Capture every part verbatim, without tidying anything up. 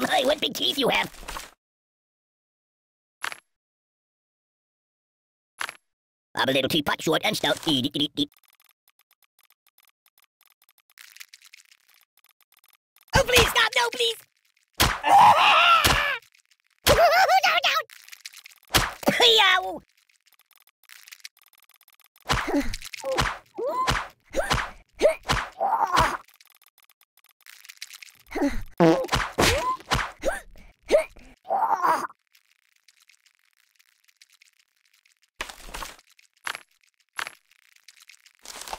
My, what big teeth you have! I'm a little teapot, short and stout. Eat, eat, eat, eat. Oh, please, stop! No, please!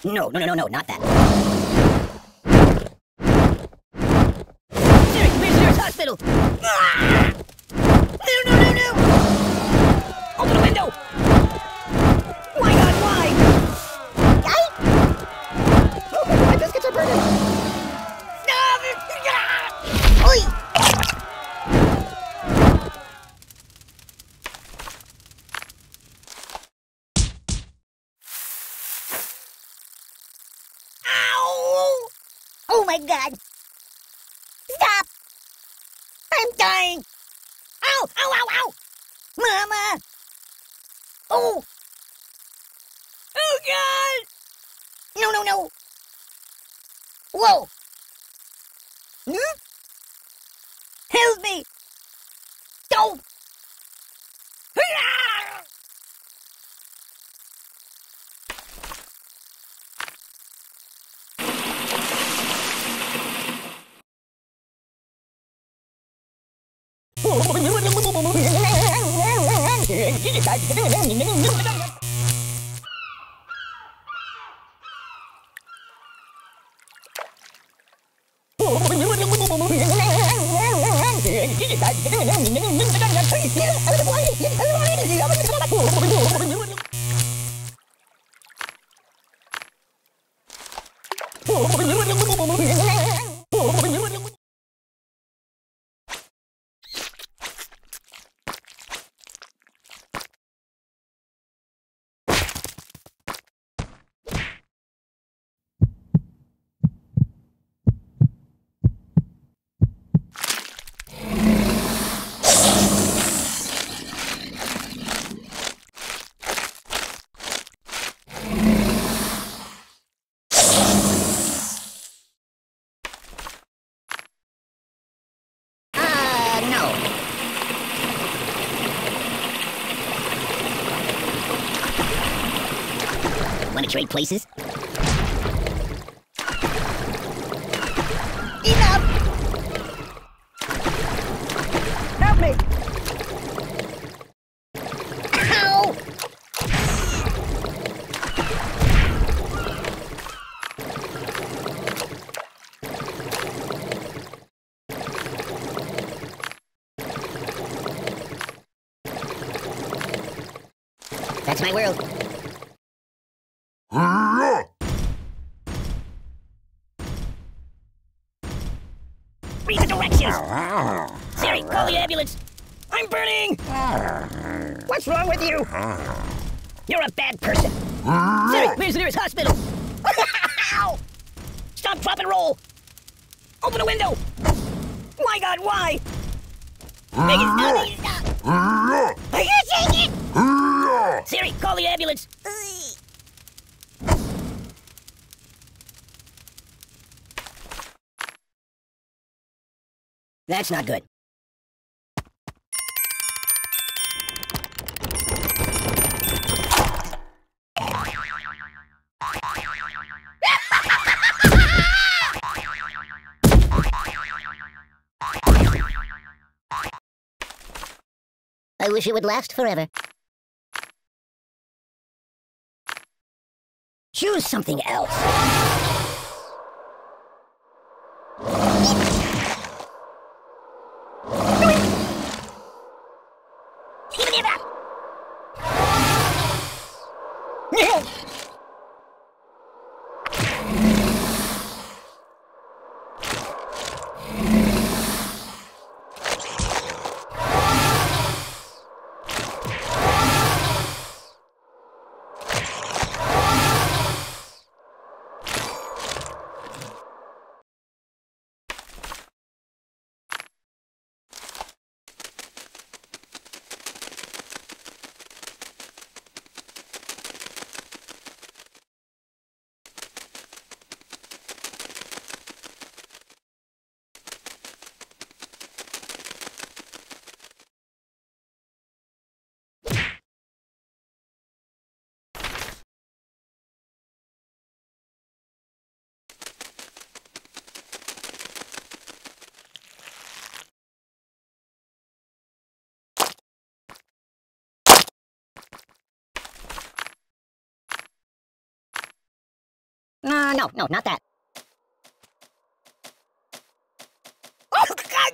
No, no! No, no, no, no, not that. Serious, Commissioner's Hospital! Ah! No, no, no, no! Open the window! Why not, why? Ow! Oh, my biscuits are burning! Stop it! Ah! Oi! Oh my god! Stop! I'm dying! Ow! Ow! Ow! Ow! Mama! Oh! Oh god! No! No! No! Whoa! Huh? Help me! Don't! Want to trade places? Enough! Help me! Ow! That's my world. Read the directions! Siri, call the ambulance! I'm burning! What's wrong with you? You're a bad person! Siri, where's the nearest hospital? Stop, drop, and roll! Open the window! My god, why? Make it stop! Make it stop! I can't take it! Siri, call the ambulance! That's not good. I wish it would last forever. Choose something else. No, no, not that. Oh, God!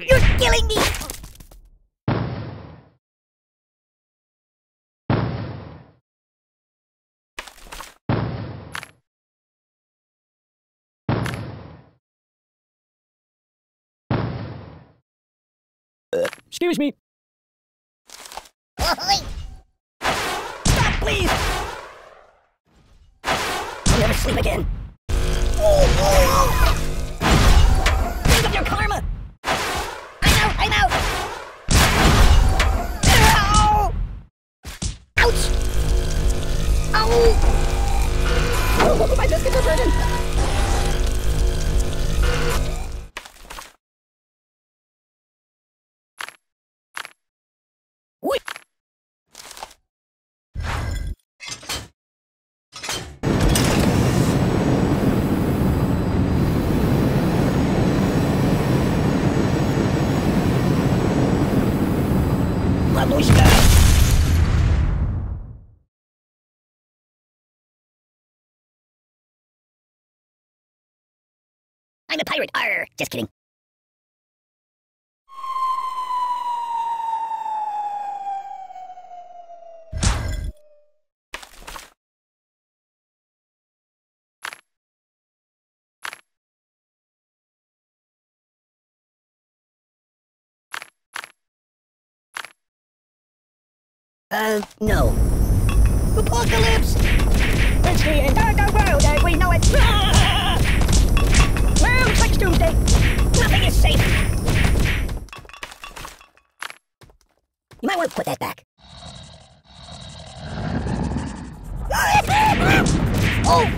You're killing me! Excuse me. Stop, please! I'll never sleep again. Think of your karma! I'm out! I'm out! Ow! Ouch! Ow! Oh, my biscuits are burning! I'm a pirate! Arr! Just kidding. Uh, no. Apocalypse! It's the end of the world as we know it! Ah! Round six doomsday! Nothing is safe! You might want to put that back. Oh!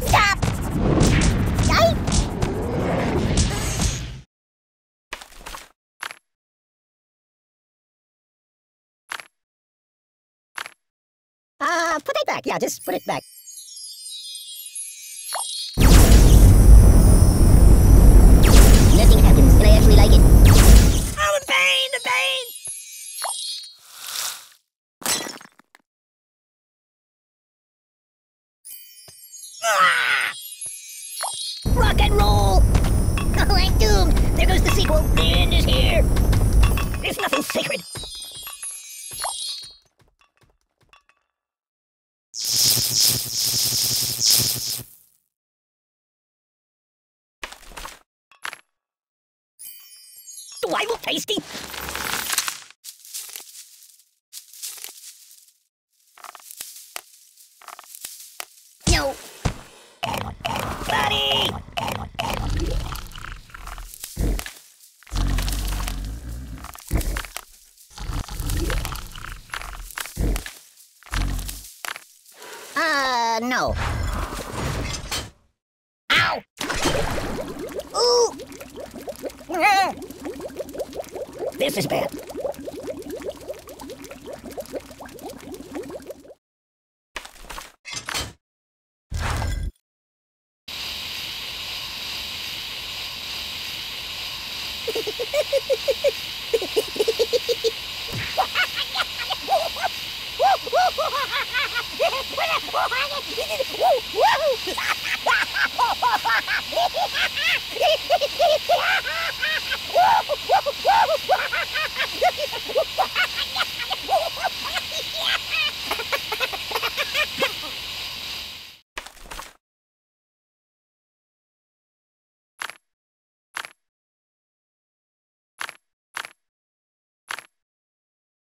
Stop! Die! Uh, put it back. Yeah, just put it back. Nothing happens, and I actually like it. Oh, the pain! The pain! Ah! Rock and roll! Oh, I'm doomed! There goes the sequel. The end is here. There's nothing sacred. Do I look tasty? No. Buddy! Uh, no. Ow! Ooh! This is bad.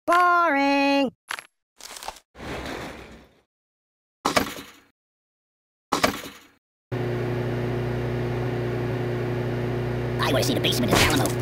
Boring. I want to see the basement of the Alamo.